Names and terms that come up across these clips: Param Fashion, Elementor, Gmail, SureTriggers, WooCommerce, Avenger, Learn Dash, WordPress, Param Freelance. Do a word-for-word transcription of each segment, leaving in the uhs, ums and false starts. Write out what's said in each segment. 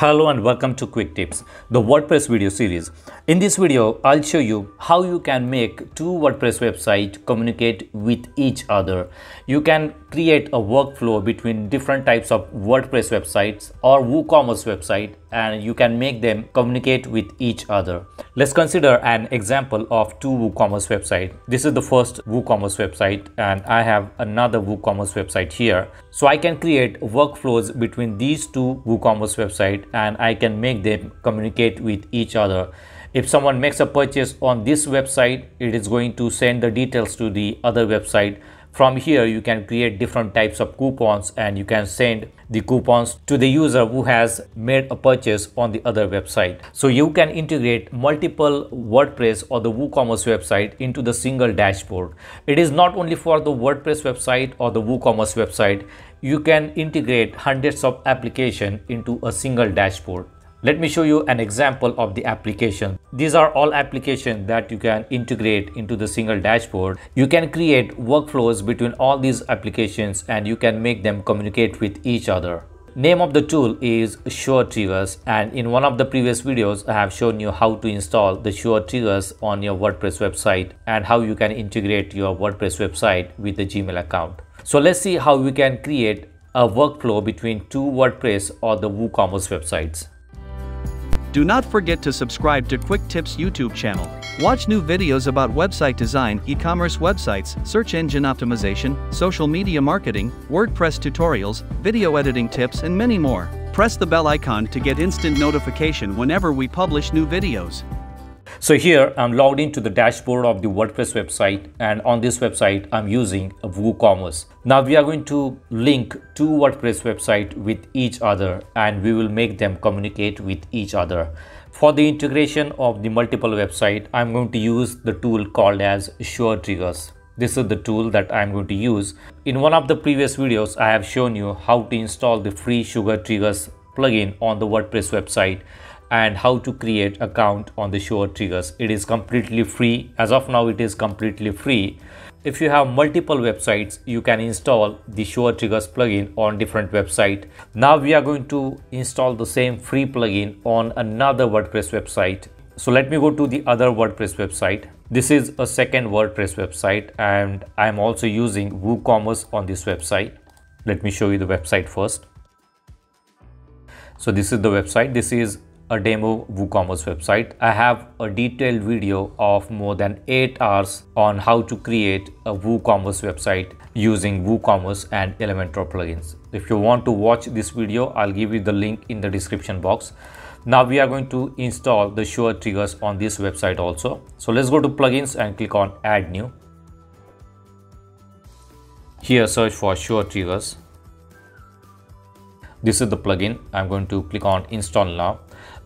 Hello and welcome to Quick Tips, the WordPress video series. In this video, I'll show you how you can make two WordPress websites communicate with each other. You can create a workflow between different types of WordPress websites or WooCommerce website, and you can make them communicate with each other. Let's consider an example of two WooCommerce websites. This is the first WooCommerce website, and I have another WooCommerce website here. So I can create workflows between these two WooCommerce websites, and I can make them communicate with each other. If someone makes a purchase on this website, it is going to send the details to the other website. From here, you can create different types of coupons, and you can send the coupons to the user who has made a purchase on the other website. So you can integrate multiple WordPress or the WooCommerce website into the single dashboard. It is not only for the WordPress website or the WooCommerce website. You can integrate hundreds of applications into a single dashboard. Let me show you an example of the application. These are all applications that you can integrate into the single dashboard. You can create workflows between all these applications, and you can make them communicate with each other. Name of the tool is SureTriggers, and in one of the previous videos, I have shown you how to install the SureTriggers on your WordPress website and how you can integrate your WordPress website with the Gmail account. So let's see how we can create a workflow between two WordPress or the WooCommerce websites. Do not forget to subscribe to Quick Tips YouTube channel. Watch new videos about website design, e-commerce websites, search engine optimization, social media marketing, WordPress tutorials, video editing tips, and many more. Press the bell icon to get instant notification whenever we publish new videos. So here I'm logged into the dashboard of the WordPress website, and on this website I'm using WooCommerce. Now we are going to link two WordPress websites with each other, and we will make them communicate with each other. For the integration of the multiple websites, I'm going to use the tool called as SureTriggers. This is the tool that I'm going to use. In one of the previous videos, I have shown you how to install the free SureTriggers plugin on the WordPress website and how to create account on the SureTriggers. It is completely free. As of now, it is completely free. If you have multiple websites, you can install the SureTriggers plugin on different website. Now we are going to install the same free plugin on another WordPress website. So let me go to the other WordPress website. This is a second WordPress website, and I'm also using WooCommerce on this website. Let me show you the website first. So this is the website. This is a demo WooCommerce website. I have a detailed video of more than eight hours on how to create a WooCommerce website using WooCommerce and Elementor plugins. If you want to watch this video, I'll give you the link in the description box. Now we are going to install the SureTriggers on this website also. So let's go to plugins and click on add new. Here search for SureTriggers. This is the plugin. I'm going to click on install now.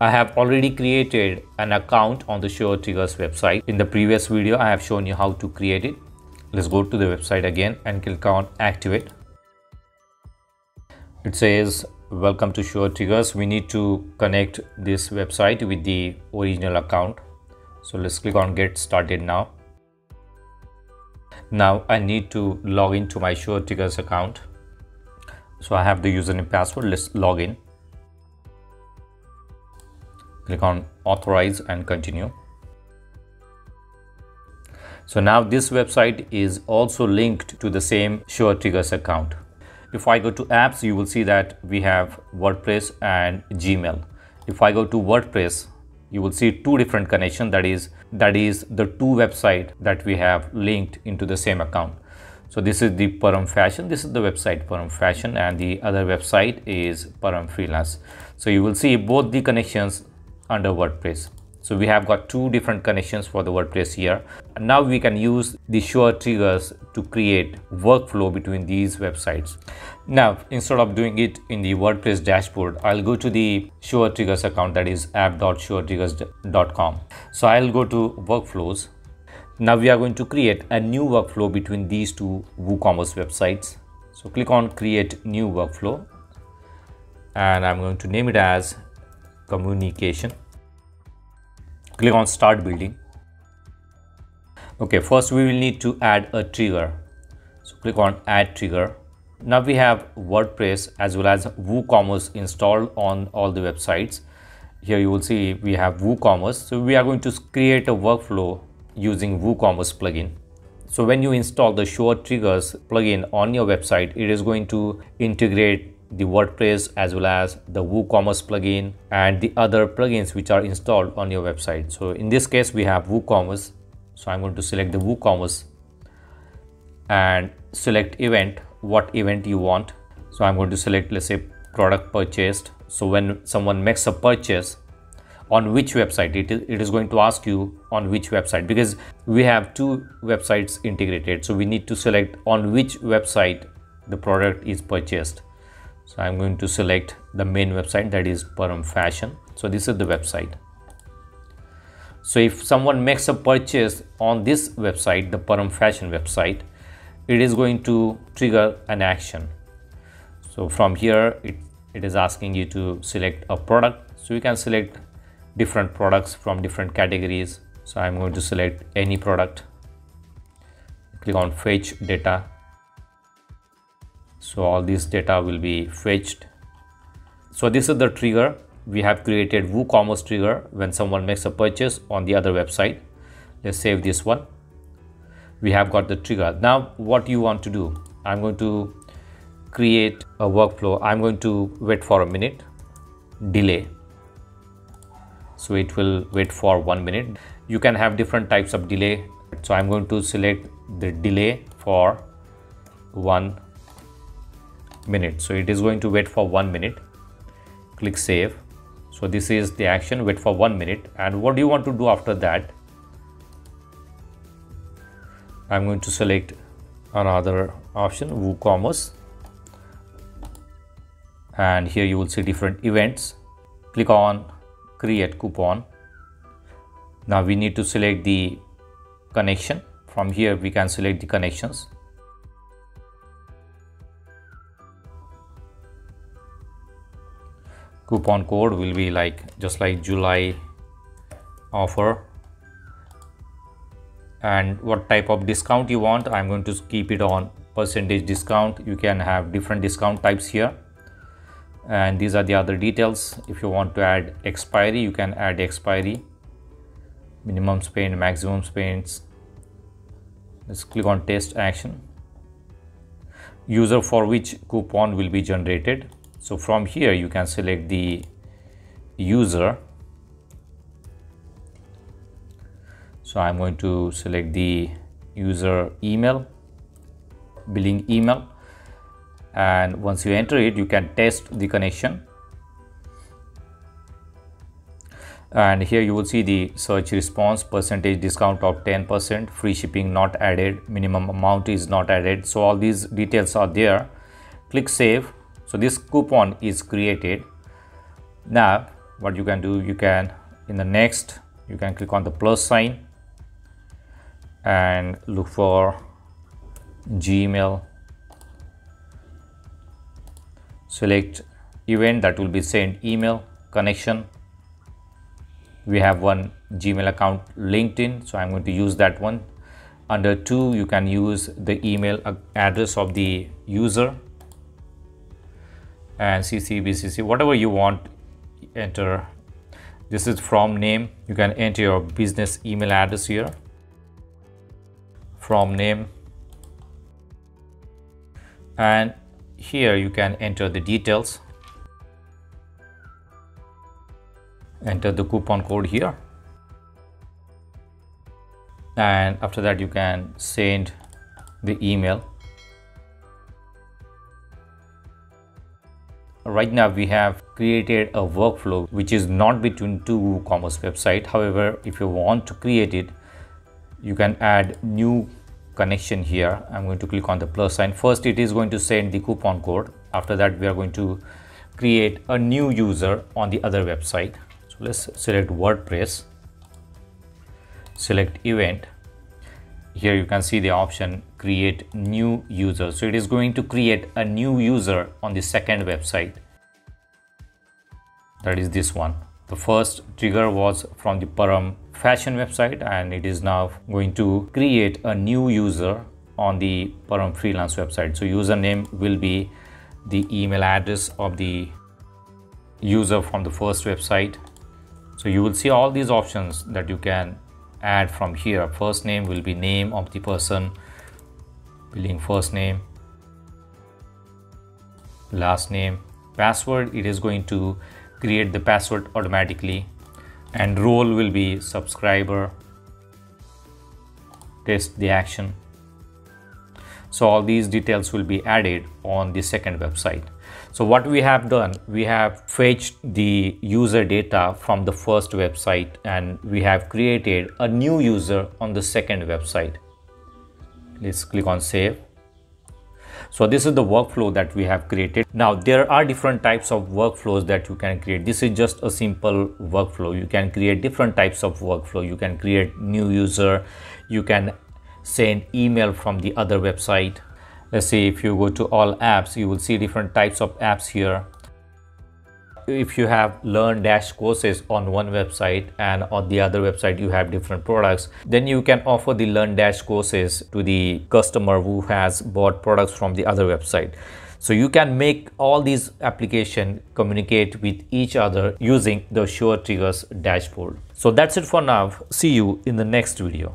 I have already created an account on the SureTriggers website. In the previous video, I have shown you how to create it. Let's go to the website again and click on activate. It says, welcome to SureTriggers. We need to connect this website with the original account. So let's click on get started now. Now I need to log into my SureTriggers account. So I have the username password. Let's log in. Click on authorize and continue. So now this website is also linked to the same SureTriggers account. If I go to apps, you will see that we have WordPress and Gmail. If I go to WordPress, you will see two different connections. That is, that is the two websites that we have linked into the same account. So this is the Param Fashion. This is the website Param Fashion, and the other website is Param Freelance. So you will see both the connections under WordPress. So we have got two different connections for the WordPress here. And now we can use the SureTriggers to create workflow between these websites. Now, instead of doing it in the WordPress dashboard, I'll go to the SureTriggers account, that is app dot suretriggers dot com. So I'll go to workflows. Now we are going to create a new workflow between these two WooCommerce websites. So click on create new workflow, and I'm going to name it as communication. Click on start building. Okay, first we will need to add a trigger. So click on add trigger. Now we have WordPress as well as WooCommerce installed on all the websites. Here you will see we have WooCommerce. So we are going to create a workflow using WooCommerce plugin. So when you install the SureTriggers plugin on your website, it is going to integrate the WordPress as well as the WooCommerce plugin and the other plugins which are installed on your website. So in this case, we have WooCommerce. So I'm going to select the WooCommerce and select event, what event you want. So I'm going to select, let's say, product purchased. So when someone makes a purchase, on which website it is, it is going to ask you on which website, because we have two websites integrated. So we need to select on which website the product is purchased. So I'm going to select the main website, that is Param Fashion. So this is the website. So if someone makes a purchase on this website, the Param Fashion website, it is going to trigger an action. So from here, it, it is asking you to select a product. So you can select different products from different categories. So I'm going to select any product. Click on fetch data. So all this data will be fetched. So this is the trigger. We have created WooCommerce trigger when someone makes a purchase on the other website. Let's save this one. We have got the trigger. Now what you want to do? I'm going to create a workflow. I'm going to wait for a minute. Delay. So it will wait for one minute. You can have different types of delay. So I'm going to select the delay for one minute. So it is going to wait for one minute. Click save. So this is the action, wait for one minute. And what do you want to do after that? I'm going to select another option, WooCommerce. And here you will see different events. Click on create coupon. Now we need to select the connection. From here we can select the connections. Coupon code will be like just like July offer, and what type of discount you want. I'm going to keep it on percentage discount. You can have different discount types here, and these are the other details. If you want to add expiry, you can add expiry, minimum spend, maximum spends. Let's click on test action, user for which coupon will be generated. So from here you can select the user. So I'm going to select the user email, billing email, and once you enter it, you can test the connection. And here you will see the search response, percentage discount of ten percent, free shipping not added, minimum amount is not added. So all these details are there. Click save. So this coupon is created. Now what you can do, you can in the next you can click on the plus sign and look for Gmail. Select event, that will be send email, connection. We have one Gmail account linked in, so I'm going to use that one. Under two, you can use the email address of the user. And C C, B C C, whatever you want, enter. This is from name. You can enter your business email address here. From name. And here you can enter the details. Enter the coupon code here. And after that, you can send the email. Right now we have created a workflow which is not between two WooCommerce websites. However, if you want to create it, you can add new connection here. I'm going to click on the plus sign. First it is going to send the coupon code. After that we are going to create a new user on the other website. So let's select WordPress, select event. Here you can see the option create new user. So it is going to create a new user on the second website. That is this one. The first trigger was from the Param Fashion website, and it is now going to create a new user on the Param Freelance website. So username will be the email address of the user from the first website. So you will see all these options that you can add from here. First name will be name of the person, billing first name, last name, password. It is going to create the password automatically, and role will be subscriber. Test the action. So all these details will be added on the second website. So what we have done, we have fetched the user data from the first website and we have created a new user on the second website. Let's click on save. So this is the workflow that we have created. Now there are different types of workflows that you can create. This is just a simple workflow. You can create different types of workflow. You can create new user. You can send email from the other website. Let's say if you go to all apps, you will see different types of apps here. If you have Learn Dash courses on one website and on the other website you have different products, then you can offer the Learn Dash courses to the customer who has bought products from the other website. So you can make all these applications communicate with each other using the SureTriggers dashboard. So that's it for now. See you in the next video.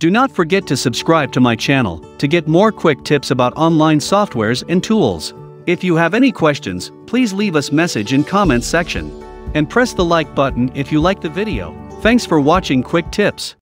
Do not forget to subscribe to my channel to get more quick tips about online softwares and tools. If you have any questions, please leave us message in comments section. And press the like button if you like the video. Thanks for watching Quick Tips.